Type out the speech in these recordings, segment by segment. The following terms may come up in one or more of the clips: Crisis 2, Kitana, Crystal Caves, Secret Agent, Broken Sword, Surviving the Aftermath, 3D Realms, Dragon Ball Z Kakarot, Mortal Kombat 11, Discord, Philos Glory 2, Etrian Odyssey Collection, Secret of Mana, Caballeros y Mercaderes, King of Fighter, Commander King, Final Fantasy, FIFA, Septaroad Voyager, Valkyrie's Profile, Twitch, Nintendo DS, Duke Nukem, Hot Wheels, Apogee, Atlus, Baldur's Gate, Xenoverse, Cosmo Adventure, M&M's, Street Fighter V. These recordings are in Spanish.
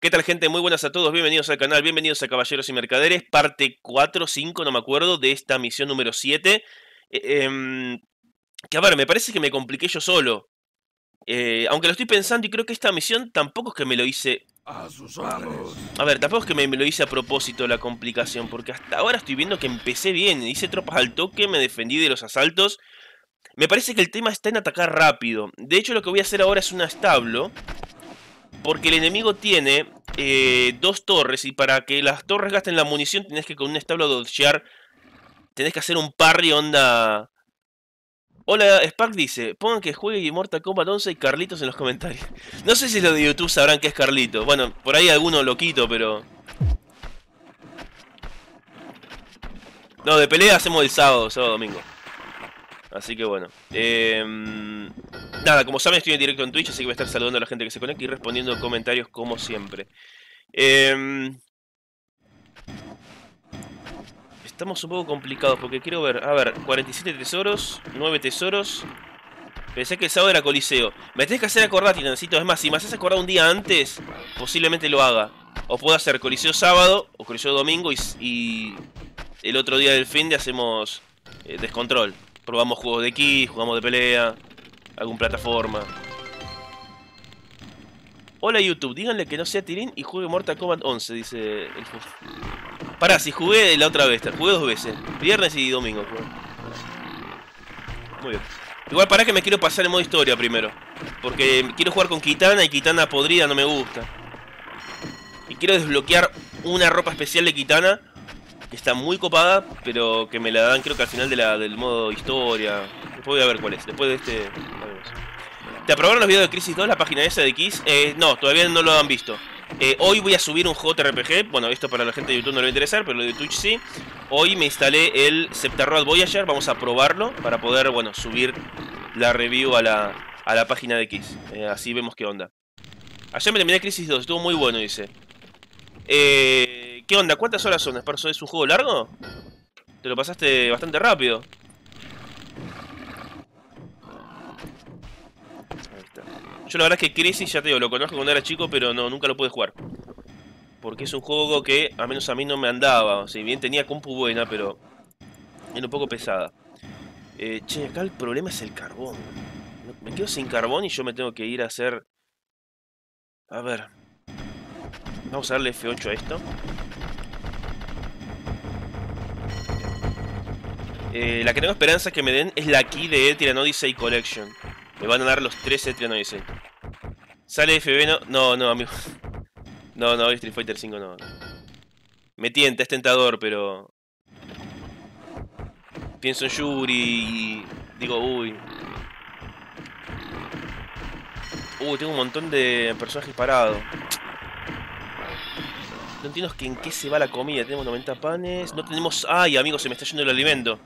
¿Qué tal, gente? Muy buenas a todos, bienvenidos al canal, bienvenidos a Caballeros y Mercaderes, parte 4 o 5, no me acuerdo, de esta misión número 7. Que a ver, me parece que me compliqué yo solo. Aunque lo estoy pensando y creo que esta misión tampoco es que me lo hice... A ver, tampoco es que me lo hice a propósito la complicación, porque hasta ahora estoy viendo que empecé bien, hice tropas al toque, me defendí de los asaltos. Me parece que el tema está en atacar rápido. De hecho, lo que voy a hacer ahora es un establo... Porque el enemigo tiene dos torres y para que las torres gasten la munición tenés que con un establo dodgear. Tenés que hacer un parry onda... Hola, Spark dice, pongan que juegue Mortal Kombat 11 y Carlitos en los comentarios. No sé si los de YouTube sabrán qué es Carlitos. Bueno, por ahí alguno lo quito, pero... No, de pelea hacemos el sábado, domingo. Así que bueno. Nada, como saben, estoy en directo en Twitch, así que voy a estar saludando a la gente que se conecta y respondiendo comentarios como siempre. Estamos un poco complicados porque quiero ver... A ver, 47 tesoros, 9 tesoros. Pensé que el sábado era coliseo. Me tenés que hacer acordar, Titancito. Es más, si me haces acordar un día antes, posiblemente lo haga. O puedo hacer coliseo sábado o coliseo domingo y el otro día del fin de hacemos descontrol. Probamos juegos de ki, jugamos de pelea, algún plataforma. Hola YouTube, díganle que no sea Tirín y juegue Mortal Kombat 11, dice el Fus. Pará, si jugué la otra vez, jugué dos veces, viernes y domingo. Muy bien. Igual pará que me quiero pasar en modo historia primero, porque quiero jugar con Kitana y Kitana podrida no me gusta. Y quiero desbloquear una ropa especial de Kitana. Que está muy copada, pero que me la dan creo que al final de del modo historia. Después voy a ver cuál es, después de este... ¿Te aprobaron los videos de Crisis 2, la página esa de Kiss? No, todavía no lo han visto. Hoy voy a subir un JRPG, bueno, esto para la gente de YouTube no le va a interesar, pero lo de Twitch sí. Hoy me instalé el Septaroad Voyager, vamos a probarlo para poder, bueno, subir la review a la página de Kiss. Así vemos qué onda. Ayer me terminé Crisis 2, estuvo muy bueno, dice. ¿Qué onda? ¿Cuántas horas son? ¿Es un juego largo? Te lo pasaste bastante rápido. Ahí está. Yo la verdad es que Crisis, ya te digo, lo conozco cuando era chico, pero no, nunca lo pude jugar. Porque es un juego que, al menos a mí, no me andaba. Si bien tenía compu buena, pero era un poco pesada. Che, acá el problema es el carbón. Me quedo sin carbón y yo me tengo que ir a hacer... A ver... Vamos a darle F8 a esto. La que tengo esperanza que me den es la key de Etrian Odyssey Collection. Me van a dar los 3 Etrian Odyssey. Sale FB, no, amigo. No, hoy Street Fighter V no. Me tienta, es tentador, pero... Pienso en Yuri y... Digo, uy. Tengo un montón de personajes parados. No entiendo en qué se va la comida. Tenemos 90 panes. No tenemos... ¡Ay, amigo! Se me está yendo el alimento.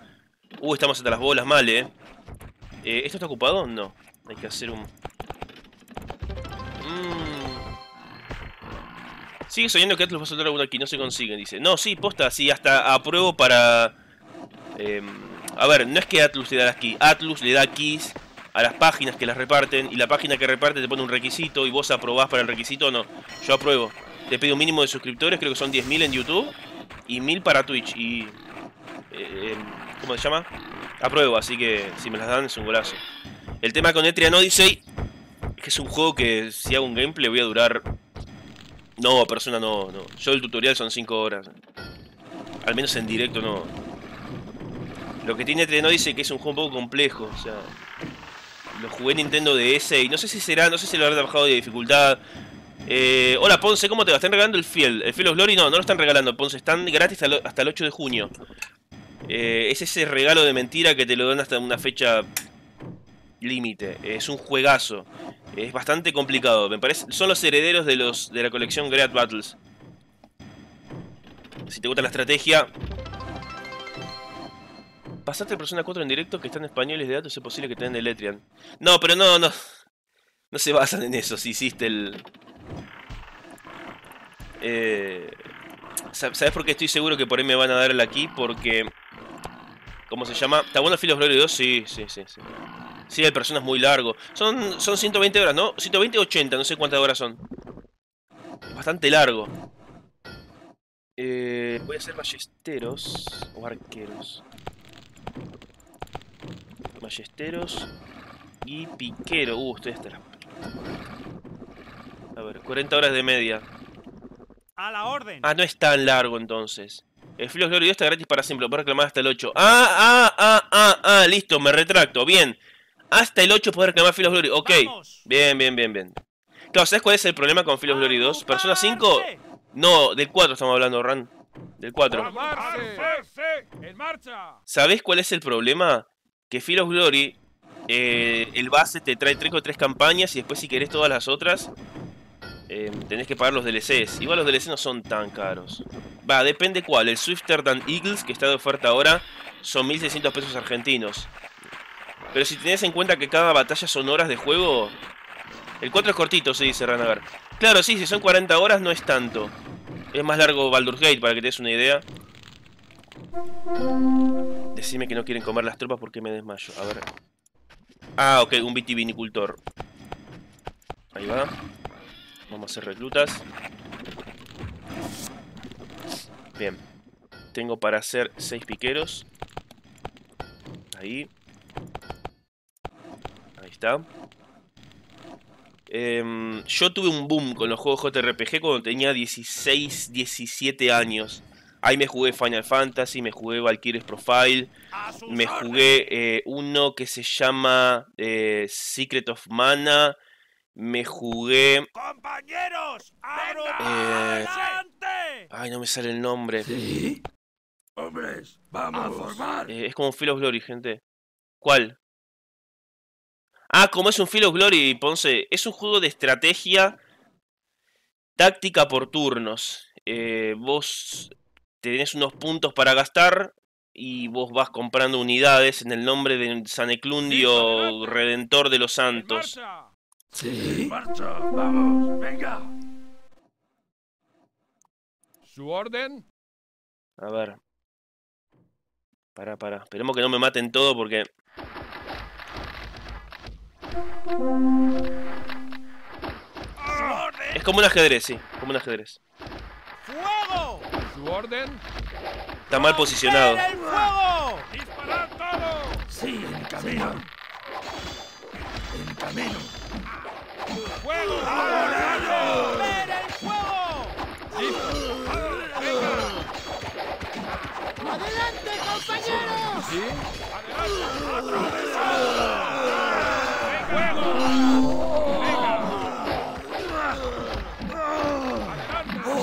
Estamos hasta las bolas mal, ¿Esto está ocupado? No. Hay que hacer un... Sigue soñando que Atlas va a soltar alguno aquí. No se consiguen, dice. No, sí, posta. Sí, hasta apruebo para... a ver, no es que Atlus le da las keys. Atlus le da keys a las páginas que las reparten. Y la página que reparte te pone un requisito. Y vos aprobás para el requisito o no. Yo apruebo. Te pido un mínimo de suscriptores, creo que son 10.000 en YouTube y 1.000 para Twitch. Y... ¿cómo se llama? Apruebo, así que si me las dan es un golazo. El tema con Etrian Odyssey es que es un juego que si hago un gameplay voy a durar... No, persona no. Yo el tutorial son 5 horas. Al menos en directo no. Lo que tiene Etrian Odyssey es que es un juego un poco complejo, o sea... Lo jugué en Nintendo DS y no sé si lo habrá trabajado de dificultad... Hola Ponce, ¿cómo te va? ¿Están regalando el Field? ¿El Philos Glory? No lo están regalando, Ponce. Están gratis hasta el 8 de junio. Es ese regalo de mentira que te lo dan hasta una fecha límite. Es un juegazo. Es bastante complicado, me parece. Son los herederos de la colección Great Battles. Si te gusta la estrategia... Pasaste Persona 4 en directo que están españoles de datos. Es posible que tengan el Etrian. No, pero no. No se basan en eso, si hiciste el... ¿Sabes por qué estoy seguro que por ahí me van a dar el aquí? Porque... ¿Cómo se llama? ¿Está bueno el Philos Glory 2? Sí. Sí, el Persona es muy largo. Son 120 horas, ¿no? 120 o 80, no sé cuántas horas son. bastante largo. Voy a hacer ballesteros o arqueros. Ballesteros y piquero. Estoy hasta la... A ver, 40 horas de media. A la orden. Ah, no es tan largo entonces. El Philos Glory 2 está gratis para siempre, lo puedo reclamar hasta el 8. Listo, me retracto, bien. Hasta el 8 poder reclamar Philos Glory, ok. Vamos. Bien. Claro, ¿sabes cuál es el problema con Philos Glory 2? ¿Persona 5? No, del 4 estamos hablando, Ran. Del 4. ¿Sabés cuál es el problema? Que Philos Glory, el base te trae 3 o 3 campañas y después si querés todas las otras... tenés que pagar los DLCs. Igual los DLCs no son tan caros. Va, depende cuál. El Swifter Than Eagles, que está de oferta ahora, son 1.600 pesos argentinos. Pero si tenés en cuenta que cada batalla son horas de juego... El 4 es cortito, sí, dice Ranagar. Claro, sí, si son 40 horas no es tanto. Es más largo Baldur's Gate, para que te des una idea. Decime que no quieren comer las tropas porque me desmayo. A ver. Ah, ok, un vitivinicultor. Ahí va. Vamos a hacer reclutas. Bien. Tengo para hacer 6 piqueros. Ahí. Ahí está. Yo tuve un boom con los juegos JRPG cuando tenía 16, 17 años. Ahí me jugué Final Fantasy, me jugué Valkyrie's Profile. Me jugué uno que se llama Secret of Mana. Me jugué... ¡Compañeros! ¡Adelante! Ay, no me sale el nombre. ¿Sí? ¡Hombres! ¡Vamos a formar! Es como un Philos Glory, gente. ¿Cuál? Ah, como es un Philos Glory, Ponce. Es un juego de estrategia táctica por turnos. Vos tenés unos puntos para gastar y vos vas comprando unidades en el nombre de San Eclundio, Redentor de los Santos. Sí. Marcha, vamos, venga. ¿Su orden? A ver. Pará. Esperemos que no me maten todo porque... Es como un ajedrez, sí. Como un ajedrez. ¡Fuego! ¿Su orden? Está mal posicionado. ¡El fuego! ¡Disparad todo! Sí, en camino. En camino. ¡Fuego! ¡Ahora! ¡Ver el fuego! ¡Venga! ¡Adelante, compañeros! ¿Sí? ¡Adelante! ¡Fuego! ¡Venga! ¡Adelante! ¡Fuego!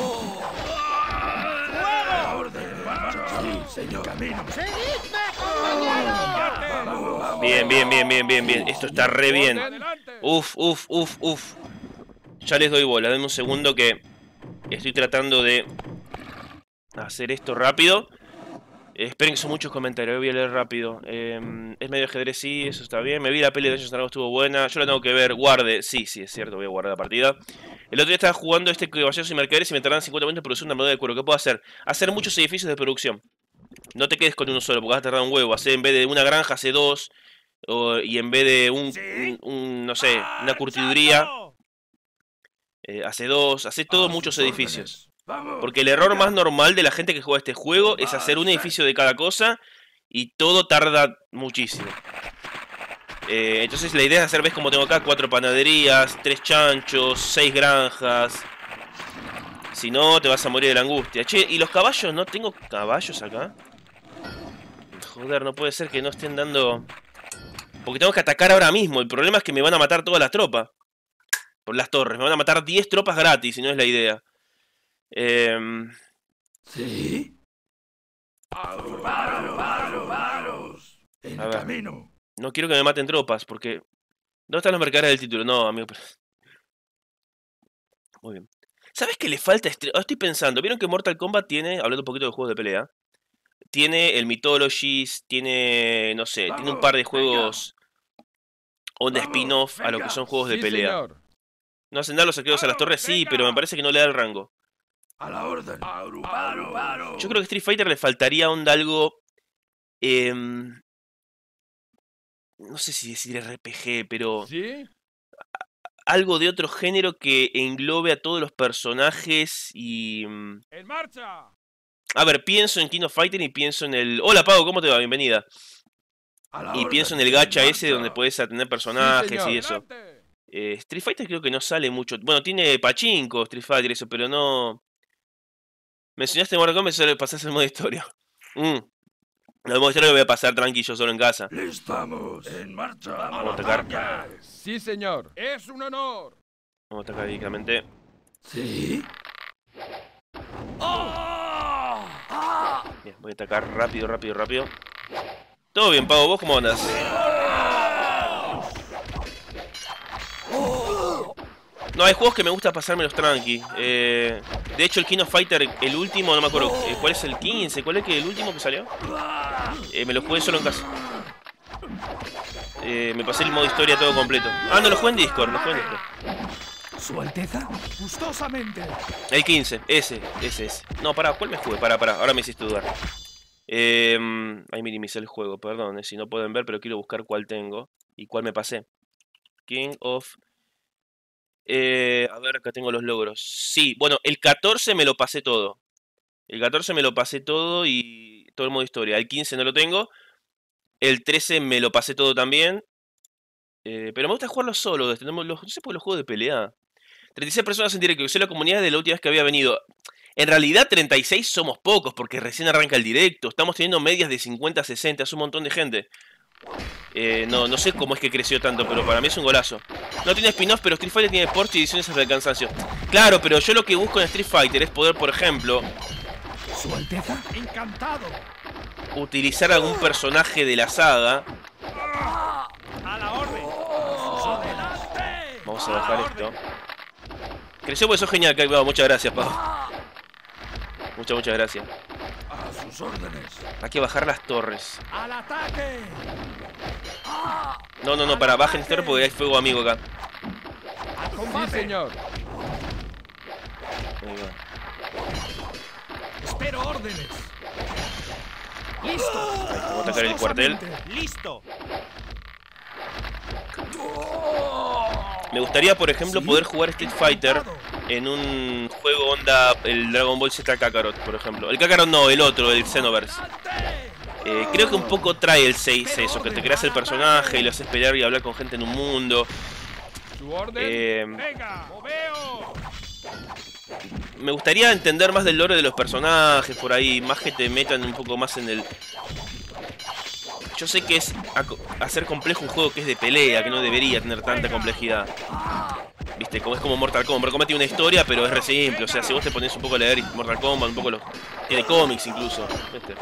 ¡Orden! ¡Sí, señor! ¡Camino! ¡Seguidme, compañeros! Bien. Esto está re bien. Uf. Ya les doy bola. Denme un segundo que estoy tratando de hacer esto rápido. Esperen que son muchos comentarios. Voy a leer rápido. Es medio ajedrez, sí. Eso está bien. Me vi la peli de Dungeons & Dragons, estuvo buena. Yo la tengo que ver. Guarde. Sí, es cierto. Voy a guardar la partida. El otro día estaba jugando este Caballeros y Mercaderes y me tardan 50 minutos en producir una moneda de cuero. ¿Qué puedo hacer? Hacer muchos edificios de producción. No te quedes con uno solo porque vas a tardar un huevo. Hacer en vez de una granja, hace 2. Y en vez de no sé, una curtiduría, hace 2, hace todos muchos edificios. Porque el error más normal de la gente que juega este juego es hacer un edificio de cada cosa y todo tarda muchísimo. Entonces la idea es hacer, ves como tengo acá, 4 panaderías, 3 chanchos, 6 granjas. Si no, te vas a morir de la angustia. Che, ¿y los caballos? ¿No tengo caballos acá? Joder, no puede ser que no estén dando... Porque tengo que atacar ahora mismo. El problema es que me van a matar todas las tropas. Por las torres. Me van a matar 10 tropas gratis, si no es la idea. ¿Sí? ¡Varos! ¡En el camino! No quiero que me maten tropas, porque... ¿Dónde están los mercaderes del título? No, amigo. Pero... Muy bien. ¿Sabes qué le falta? Estoy pensando. ¿Vieron que Mortal Kombat tiene... Hablando un poquito de juegos de pelea. Tiene el Mythologies, tiene, no sé, tiene un par de juegos onda spin-off a lo que son juegos de pelea. Señor. No hacen dar los saqueos a las torres, sí, pero me parece que no le da el rango. A la orden. Yo creo que Street Fighter le faltaría onda algo... no sé si decir RPG, pero... ¿Sí? algo de otro género que englobe a todos los personajes y... ¡En marcha! A ver, pienso en King of Fighter y pienso en el... Hola, Pago, ¿cómo te va? Bienvenida. Y pienso en el gacha ese donde puedes atender personajes y eso. Street Fighter creo que no sale mucho. Bueno, tiene pachinko Street Fighter eso, pero no... Mencionaste Mortal Kombat, solo pasás el modo historia. El modo historia lo voy a pasar tranquilo solo en casa. Estamos en marcha. Vamos a atacar. Sí, señor. Es un honor. Vamos a atacar directamente. Sí. Bien, voy a atacar rápido, rápido, rápido. Todo bien, Pavo, ¿vos cómo andas? No, hay juegos que me gusta pasármelos tranqui. De hecho, el King of Fighter, el último, no me acuerdo cuál es el 15, cuál es el último que salió. Me lo jugué solo en casa. Me pasé el modo historia todo completo. Ah, no, lo jugué en Discord, lo jugué en Discord. Su Alteza, gustosamente. El 15, ese. No, pará, ¿cuál me jugué? Pará, ahora me hiciste dudar. Ahí minimicé el juego, perdón, si no pueden ver, pero quiero buscar cuál tengo y cuál me pasé. King of... a ver, acá tengo los logros. Sí, bueno, el 14 me lo pasé todo. El 14 me lo pasé todo y todo el modo historia. El 15 no lo tengo. El 13 me lo pasé todo también. Pero me gusta jugarlo solo. No sé por los juegos de pelea. 36 personas en directo, que soy la comunidad de la última vez que había venido. En realidad 36 somos pocos porque recién arranca el directo. Estamos teniendo medias de 50 a 60, es un montón de gente. No sé cómo es que creció tanto, pero para mí es un golazo. No tiene spin-off, pero Street Fighter tiene Porsche y ediciones hasta el cansancio. Claro, pero yo lo que busco en Street Fighter es poder, por ejemplo... Su Alteza, encantado. Utilizar algún personaje de la saga. A la orden. Vamos a bajar esto. Creció porque sos genial, Kai. Muchas gracias, Pau. Muchas gracias. A sus órdenes. Hay que bajar las torres. ¡Al ataque! No, para, bajen las torres porque hay fuego amigo acá. ¡Al combate, señor! Espero órdenes. ¡Listo! Vamos a atacar el cuartel. ¡Listo! Me gustaría, por ejemplo, poder jugar Street Fighter en un juego onda, el Dragon Ball Z Kakarot, por ejemplo. El Kakarot no, el otro, el Xenoverse. Creo que un poco trae el 6 eso, que te creas el personaje y lo haces pelear y hablar con gente en un mundo. Me gustaría entender más del lore de los personajes por ahí, más que te metan un poco más en el... Yo sé que es hacer complejo un juego que es de pelea, que no debería tener tanta complejidad. Viste, como es como Mortal Kombat. Mortal Kombat tiene una historia, pero es re simple. O sea, si vos te pones un poco a leer Mortal Kombat, un poco los... Tiene cómics incluso. Viste.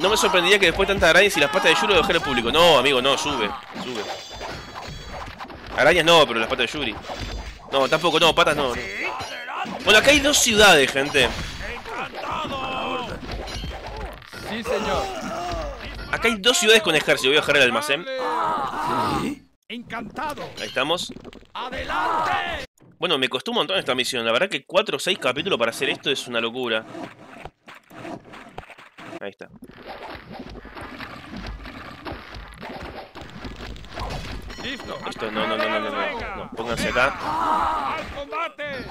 No me sorprendería que después de tantas arañas y las patas de Yuri lo dejara el público. No, amigo, no, sube. Arañas no, pero las patas de Yuri. No, tampoco, no, patas no. Bueno, acá hay dos ciudades, gente. Sí, señor. Acá hay dos ciudades con ejército, voy a bajar el almacén. Encantado. Ahí estamos. Adelante. Bueno, me costó un montón esta misión. La verdad que 4 o 6 capítulos para hacer esto es una locura. Ahí está. Listo. Esto no. Pónganse acá. ¡Al combate!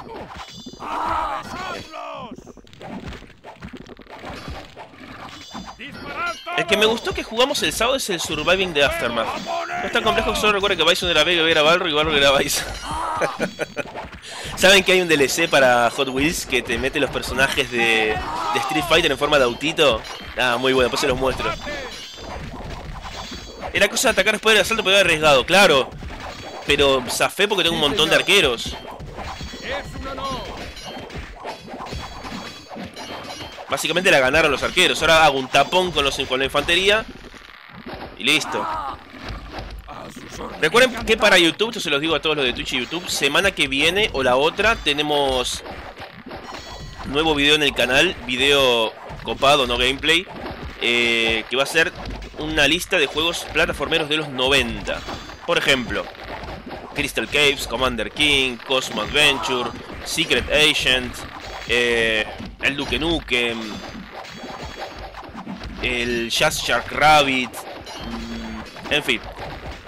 El que me gustó que jugamos el sábado es el Surviving the Aftermath. No es tan complejo, solo recuerdo que Bison era Vega, era Balro y Balro era Bison. Saben que hay un DLC para Hot Wheels que te mete los personajes de Street Fighter en forma de autito. Ah, muy bueno, pues se los muestro. Era cosa de atacar después del asalto, pero era arriesgado, claro. Pero zafé porque tengo un montón de arqueros. Básicamente la ganaron los arqueros. Ahora hago un tapón con la infantería. Y listo. Recuerden que para YouTube, esto se los digo a todos los de Twitch y YouTube, semana que viene o la otra tenemos nuevo video en el canal. Video copado, no gameplay. Que va a ser una lista de juegos plataformeros de los 90. Por ejemplo, Crystal Caves, Commander King, Cosmo Adventure, Secret Agent, el Duke Nukem, el Jazz Shark Rabbit, en fin,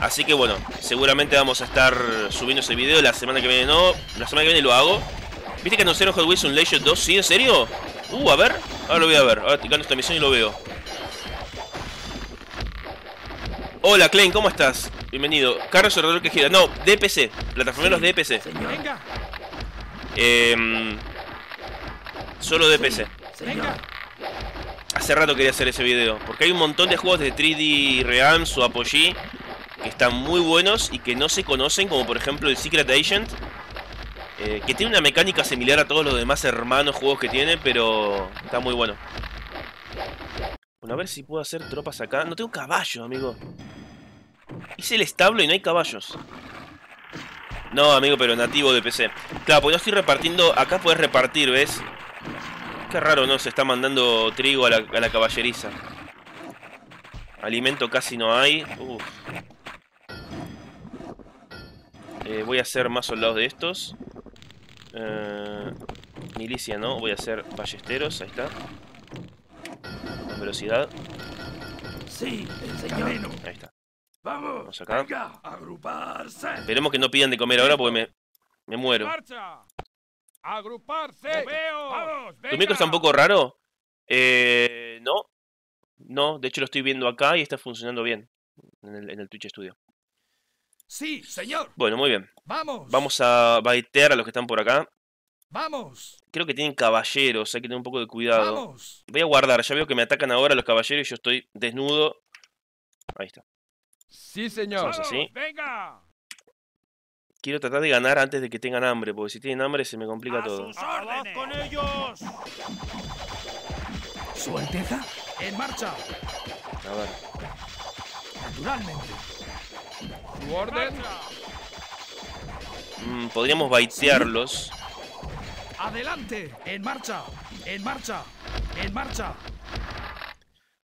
Así que bueno, seguramente vamos a estar subiendo ese video. La semana que viene no, la semana que viene lo hago. ¿Viste que anunciaron Hot Wheels Legend 2? ¿Sí? ¿En serio? A ver, ahora lo voy a ver. Ahora te gano esta misión y lo veo. Hola, Klein, ¿cómo estás? Bienvenido. Carros de reloj que gira. No, DPC. Plataformeros sí, de DPC. Señor. Solo DPC. Sí, señor. Hace rato quería hacer ese video. Porque hay un montón de juegos de 3D Realms o Apogee que están muy buenos y que no se conocen, como por ejemplo el Secret Agent. Que tiene una mecánica similar a todos los demás hermanos juegos que tiene, pero está muy bueno. Bueno, a ver si puedo hacer tropas acá. No tengo caballos, amigo. Hice el establo y no hay caballos. No, amigo, pero nativo de PC. Claro, porque no estoy repartiendo. Acá puedes repartir, ¿ves? Qué raro, ¿no? Se está mandando trigo a la caballeriza. Alimento casi no hay. Uf. Voy a hacer más soldados de estos. Milicia no, voy a hacer ballesteros, ahí está. Velocidad. Sí, señor. Ahí está. Vamos acá. Esperemos que no pidan de comer ahora porque me muero. ¿Tu micro está un poco raro? No. No, de hecho lo estoy viendo acá y está funcionando bien en el Twitch Studio. Sí, señor. Bueno, muy bien. Vamos a baitear a los que están por acá. Vamos. Creo que tienen caballeros, hay que tener un poco de cuidado. Vamos. Voy a guardar, ya veo que me atacan ahora los caballeros y yo estoy desnudo. Ahí está. Sí, señor. Vamos, así. Venga. Quiero tratar de ganar antes de que tengan hambre, porque si tienen hambre se me complica todo. ¡Abajo con ellos! ¿Su Alteza? En marcha. A ver. Naturalmente. ¿Su orden? Podríamos baitearlos. Adelante, en marcha, en marcha, en marcha.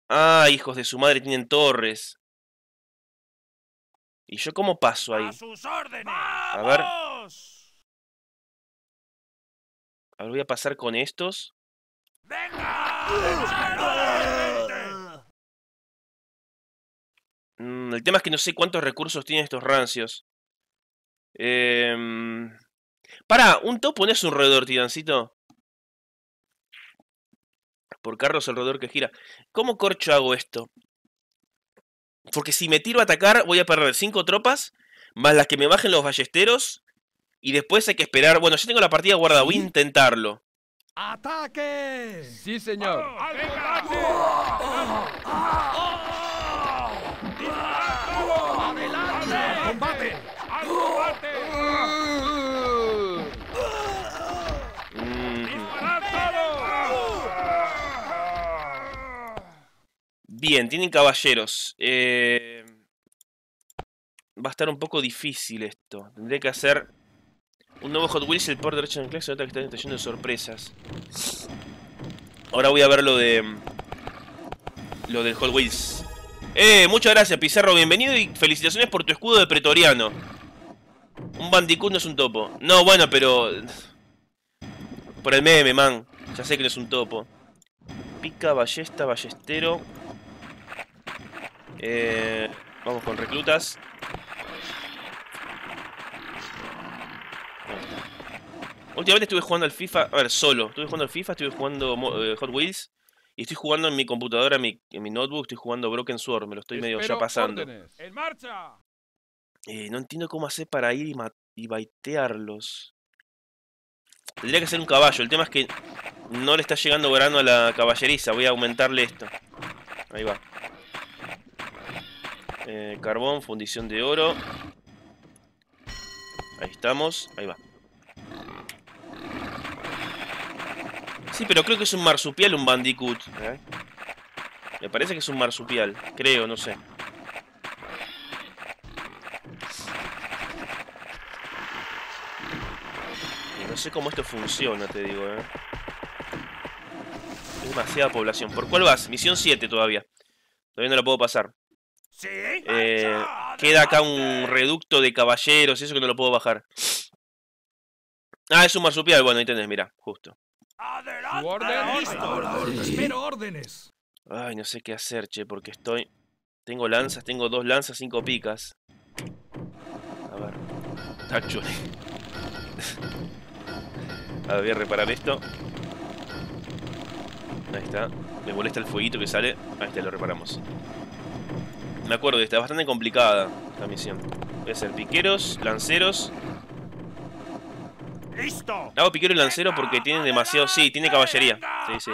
Ah, hijos de su madre, tienen torres. ¿Y yo cómo paso ahí? A sus órdenes. A ver. Ahora voy a pasar con estos. ¡Venga! El tema es que no sé cuántos recursos tienen estos rancios. Pará, un topo no es un roedor, tirancito. Por Carlos el roedor que gira. ¿Cómo corcho hago esto? Porque si me tiro a atacar voy a perder 5 tropas, más las que me bajen los ballesteros, y después hay que esperar. Bueno, yo tengo la partida guardada, voy a intentarlo. ¡Ataque! Sí, señor. ¡Adelante! ¡Combate! ¡Al combate! Bien, tienen caballeros. Va a estar un poco difícil esto. Tendré que hacer un nuevo Hot Wheels, el port de Action Class, otra que está lleno de sorpresas. Ahora voy a ver lo del Hot Wheels. Muchas gracias, Pizarro, bienvenido y felicitaciones por tu escudo de pretoriano. Un bandicoot no es un topo. No, bueno, pero... por el meme, man. Ya sé que no es un topo. Pica, ballesta, ballestero. Vamos con reclutas. Últimamente estuve jugando al FIFA, a ver, solo. Estuve jugando al FIFA, estuve jugando Hot Wheels. Y estoy jugando en mi computadora, en mi notebook, estoy jugando Broken Sword. Me lo estoy medio ya pasando. ¡En marcha! No entiendo cómo hacer para ir y baitearlos. Tendría que hacer un caballo. El tema es que no le está llegando grano a la caballeriza. Voy a aumentarle esto. Ahí va. Carbón, fundición de oro. Ahí estamos, ahí va. Sí, pero creo que es un marsupial, un bandicoot. Me parece que es un marsupial, creo, no sé. Y no sé cómo esto funciona, te digo, Es demasiada población. ¿Por cuál vas? Misión 7 todavía. Todavía no la puedo pasar. Sí, queda acá un reducto de caballeros, eso que no lo puedo bajar. Ah, es un marsupial, bueno, ahí tenés, mirá, justo. Adelante. Espero órdenes. Ay, no sé qué hacer, che, porque tengo lanzas, tengo 2 lanzas, 5 picas. actually. A ver, voy a reparar esto. Ahí está. Me molesta el fueguito que sale. Ahí está, lo reparamos. Me acuerdo, está bastante complicada la misión. Voy a hacer piqueros, lanceros. ¡Listo! Hago piqueros y lanceros porque tienen demasiado... Sí, tiene caballería. Sí, sí.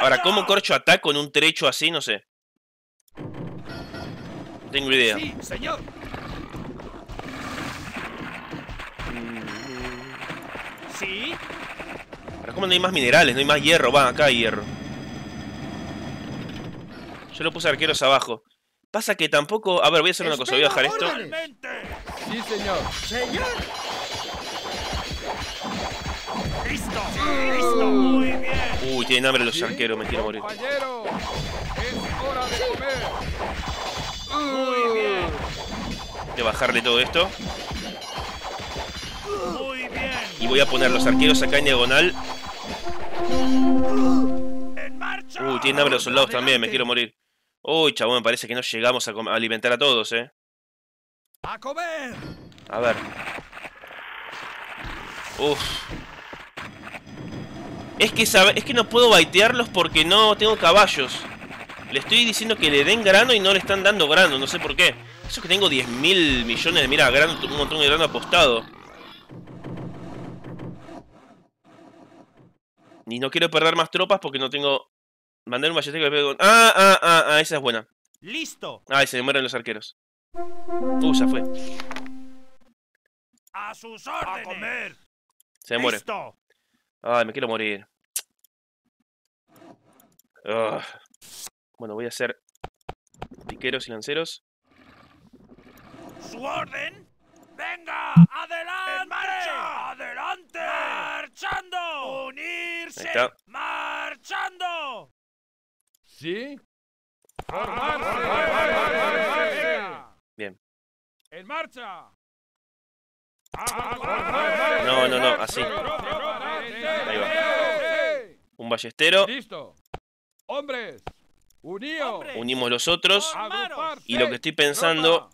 Ahora, ¿cómo corcho ataco en un trecho así? No sé. No tengo idea. Sí, señor. Sí. Ahora, ¿cómo no hay más minerales? No hay más hierro. Va, acá hay hierro. Yo lo puse arqueros abajo. Pasa que tampoco... A ver, voy a hacer una cosa. Voy a bajar esto. Sí, señor. Señor. Listo. Listo. Muy bien. Uy, tienen hambre los arqueros. Me quiero morir. Compañero, es hora de comer. Muy bien. Voy a bajarle todo esto. Muy bien. Y voy a poner los arqueros acá en diagonal. Uy, tienen hambre los soldados también. Me quiero morir. Uy, chabón, me parece que no llegamos a alimentar a todos, eh. ¡A comer! A ver. Uff. Es que no puedo baitearlos porque no tengo caballos. Le estoy diciendo que le den grano y no le están dando grano, no sé por qué. Eso es que tengo 10.000 millones de... Mira, grano, un montón de grano apostado. Y no quiero perder más tropas porque no tengo... Mandar un ballete que le pegue con... Ah, esa es buena. Listo. Ay, se demoran los arqueros. Ya fue. A sus órdenes. A comer. Se muere. Listo. Ay, me quiero morir. Ugh. Bueno, voy a hacer piqueros y lanceros. Su orden. Venga, adelante. En marcha. Adelante. Marchando. Unirse. Ahí está. Marchando. ¿Sí? Bien. ¡En marcha! No, así. Ahí va. Un ballestero. ¡Listo! ¡Hombres! ¡Uníos! Unimos los otros. Y lo que estoy pensando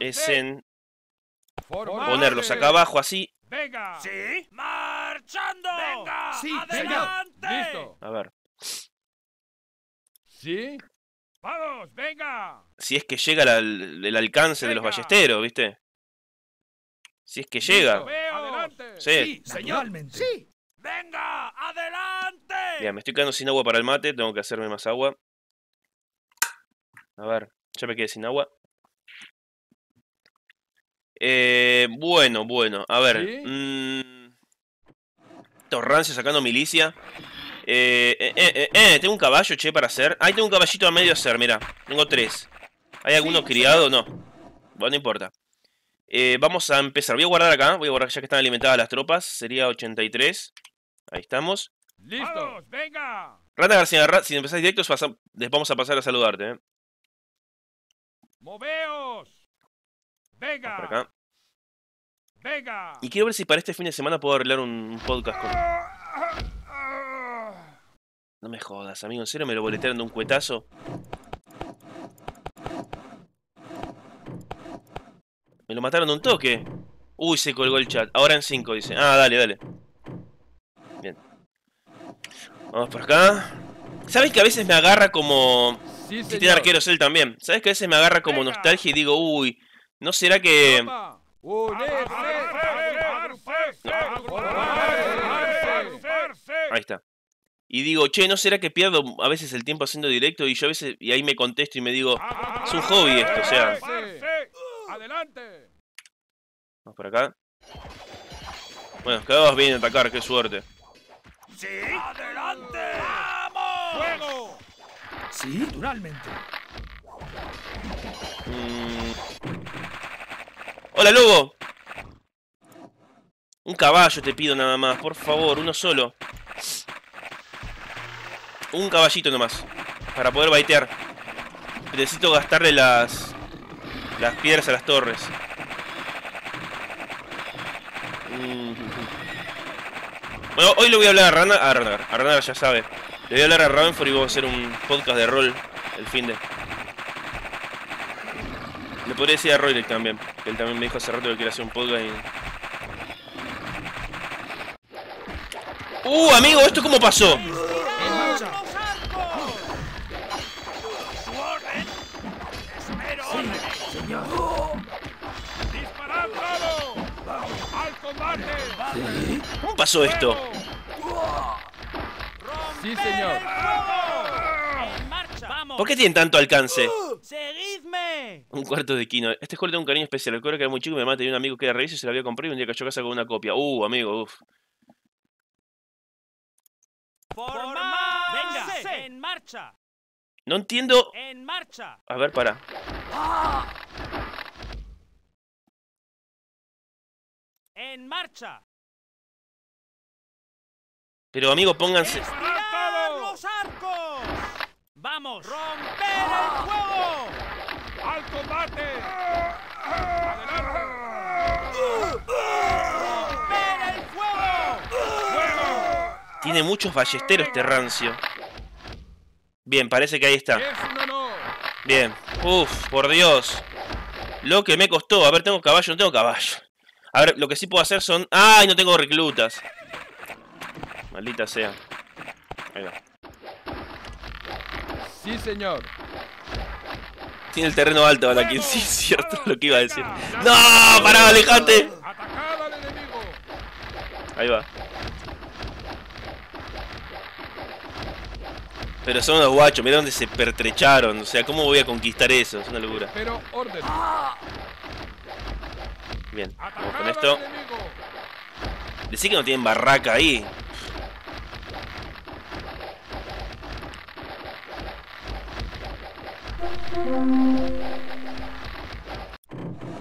es en ponerlos acá abajo así. ¡Venga! ¡Sí! ¡Marchando! ¡Venga! ¡Sí! ¡Adelante! ¡Venga! ¡Listo! A ver. ¿Sí? ¡Vamos! ¡Venga! Si es que llega el alcance de los ballesteros, ¿viste? Si es que llega. ¡Adelante! Sí. ¡Señalmente! ¡Sí! ¡Venga! ¡Adelante! Bien, me estoy quedando sin agua para el mate. Tengo que hacerme más agua. A ver. Ya me quedé sin agua. Bueno, a ver. ¿Sí? Torrancio sacando milicia. Tengo un caballo, che, para hacer. Ahí tengo un caballito a medio hacer, mirá. Tengo 3. ¿Hay alguno criado? No. Bueno, no importa. Vamos a empezar. Voy a guardar acá. Voy a guardar ya que están alimentadas las tropas. Sería 83. Ahí estamos. ¡Listo! ¡Venga! Rata García, si empezás directo, les vamos a pasar a saludarte, eh. ¡Moveos! ¡Venga! ¡Venga! Y quiero ver si para este fin de semana puedo arreglar un podcast con... No me jodas, amigo. ¿En serio me lo boletearon de un cuetazo? Me lo mataron de un toque. Uy, se colgó el chat. Ahora en 5, dice. Ah, dale. Bien. Vamos por acá. ¿Sabes que a veces me agarra como... Sí, si tiene arqueros él también. ¿Sabes que a veces me agarra como nostalgia y digo, uy... ¿No será que...? Ahí está. Y digo, che, ¿no será que pierdo a veces el tiempo haciendo directo? Y yo a veces, y ahí me contesto y me digo, es un hobby esto, o sea. Adelante. Vamos por acá. Bueno, quedabas bien a atacar, qué suerte. Sí, adelante. ¡Vamos! Sí, naturalmente. ¡Hola, lobo! Un caballo te pido nada más, por favor, uno solo. Un caballito nomás, para poder baitear. Necesito gastarle las piedras a las torres. Bueno, hoy le voy a hablar a Rana. A Rana ya sabe. Le voy a hablar a Ranford y vamos a hacer un podcast de rol el fin de... Le podría decir a Royrek también, que él también me dijo hace rato que quería hacer un podcast y... amigo, ¿esto cómo pasó? ¿Cómo pasó esto? Sí, señor. ¿Por qué tienen tanto alcance? ¡Seguidme! Un cuarto de quino. Este juego le tengo un cariño especial. Recuerdo que era muy chico y mi mamá tenía un amigo que era rey y se lo había comprado y un día cayó a casa con una copia. Amigo, uff. ¡Venga! ¡En marcha! No entiendo. ¡En marcha! A ver, para. ¡En marcha! Pero amigo, pónganse. ¡Estirar los arcos! ¡Vamos! ¡Romper el juego! ¡Al combate! ¡Adelante! ¡Romper el fuego! ¡Fuego! Tiene muchos ballesteros este rancio. Bien, parece que ahí está. Bien. Uf, por Dios. Lo que me costó. A ver, tengo caballo, no tengo caballo. A ver, lo que sí puedo hacer son... ¡Ay, no tengo reclutas! Maldita sea. Ahí va. Sí, señor. Tiene el terreno alto ahora aquí. Sí, es cierto lo que iba a decir. ¡No! ¡Pará, alejate! Ahí va. Pero son unos guachos. Mirá dónde se pertrecharon. O sea, ¿cómo voy a conquistar eso? Es una locura. Pero orden. Bien, vamos con esto. Decí que no tienen barraca ahí.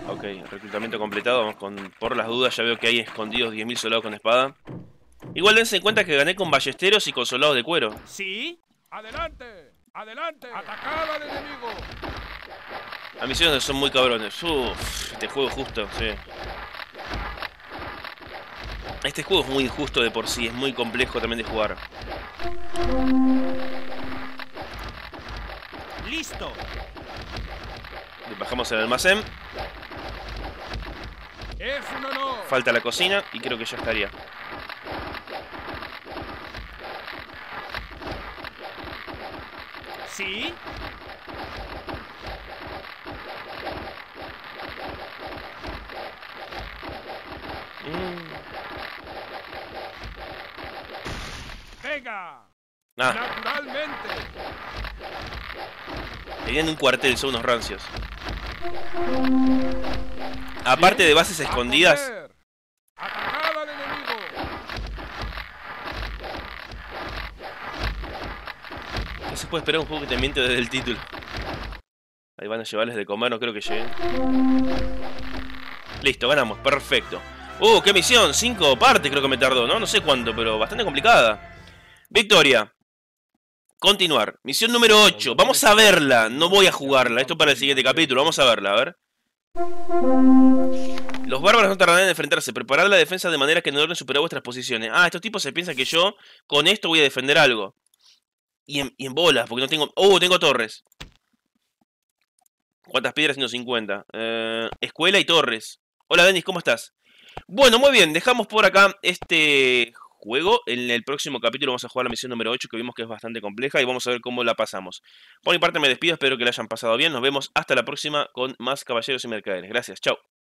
Ok, reclutamiento completado. Vamos con... Por las dudas ya veo que hay escondidos 10.000 soldados con espada. Igual dense en cuenta que gané con ballesteros y con soldados de cuero. ¿Sí? ¡Adelante! ¡Adelante! ¡Atacad al enemigo! A mis hijos son muy cabrones. Uff, este juego justo, sí. Este juego es muy injusto de por sí, es muy complejo también de jugar. ¡Listo! Bajamos el almacén. Es un honor. Falta la cocina y creo que ya estaría. ¿Sí? Venga. Nah. Naturalmente. Tenían un cuartel, son unos rancios. Aparte de bases escondidas. Atacad al enemigo. No se puede esperar un juego que te miente desde el título. Ahí van a llevarles de comer, no creo que lleguen. Listo, ganamos, perfecto. Qué misión, 5 partes creo que me tardó, ¿no? No sé cuánto, pero bastante complicada. Victoria. Continuar. Misión número 8. Vamos a verla. No voy a jugarla. Esto para el siguiente capítulo. Vamos a verla, a ver. Los bárbaros no tardarán en enfrentarse. Preparad la defensa de manera que no logren superar vuestras posiciones. Estos tipos se piensan que yo con esto voy a defender algo. Y en bolas, porque no tengo... tengo torres. ¿Cuántas piedras? 150. Escuela y torres. Hola, Denis, ¿cómo estás? Bueno, muy bien. Dejamos por acá este... juego. En el próximo capítulo vamos a jugar la misión número 8, que vimos que es bastante compleja, y vamos a ver cómo la pasamos. Por mi parte me despido, espero que la hayan pasado bien. Nos vemos hasta la próxima con más Caballeros y Mercaderes. Gracias, chao.